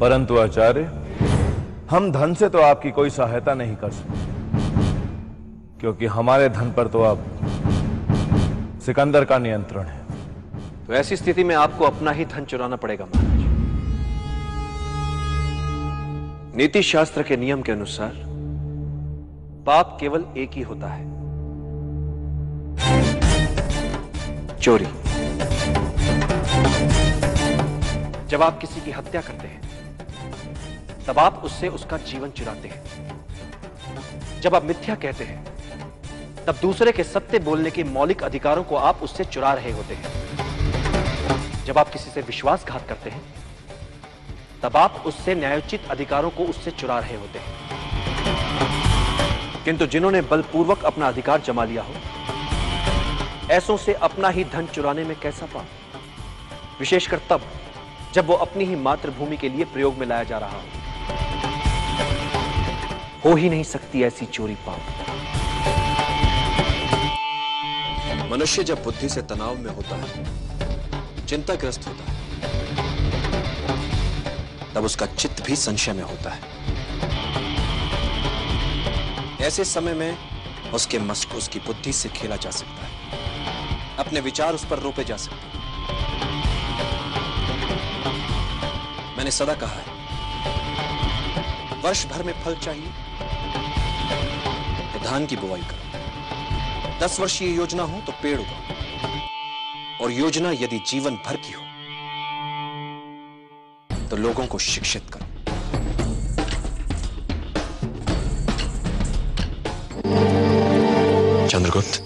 परंतु आचार्य, हम धन से तो आपकी कोई सहायता नहीं कर सकते, क्योंकि हमारे धन पर तो आप सिकंदर का नियंत्रण है। तो ऐसी स्थिति में आपको अपना ही धन चुराना पड़ेगा महाराज। नीति शास्त्र के नियम के अनुसार पाप केवल एक ही होता है, चोरी। जब आप किसी की हत्या करते हैं तब आप उससे उसका जीवन चुराते हैं। जब आप मिथ्या कहते हैं तब दूसरे के सत्य बोलने के मौलिक अधिकारों को आप उससे चुरा रहे होते हैं। जब आप किसी से विश्वासघात करते हैं तब आप उससे न्यायोचित अधिकारों को उससे चुरा रहे होते हैं। किंतु जिन्होंने बलपूर्वक अपना अधिकार जमा लिया हो, ऐसों से अपना ही धन चुराने में कैसा पाप, विशेषकर तब जब वो अपनी ही मातृभूमि के लिए प्रयोग में लाया जा रहा हो ही नहीं सकती ऐसी चोरी पाप। मनुष्य जब बुद्धि से तनाव में होता है, चिंताग्रस्त होता है, तब उसका चित्त भी संशय में होता है। ऐसे समय में उसके मस्तिष्क उसकी बुद्धि से खेला जा सकता है, अपने विचार उस पर रोपे जा सकते हैं। मैंने सदा कहा है, वर्ष भर में फल चाहिए तो धान की बुवाई करो, 10 वर्षीय योजना हो तो पेड़ उगाओ, और योजना यदि जीवन भर की हो तो लोगों को शिक्षित करो। चंद्रगुप्त,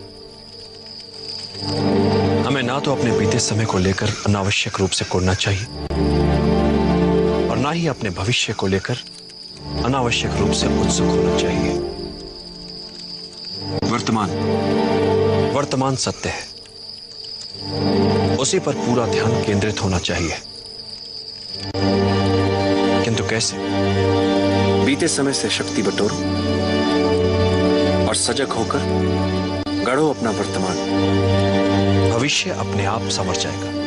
हमें ना तो अपने बीते समय को लेकर अनावश्यक रूप से कोड़ना चाहिए, ना ही अपने भविष्य को लेकर अनावश्यक रूप से उत्सुक होना चाहिए। वर्तमान सत्य है, उसी पर पूरा ध्यान केंद्रित होना चाहिए। किंतु कैसे? बीते समय से शक्ति बटोरो और सजग होकर गढ़ो अपना वर्तमान। भविष्य अपने आप संवर जाएगा।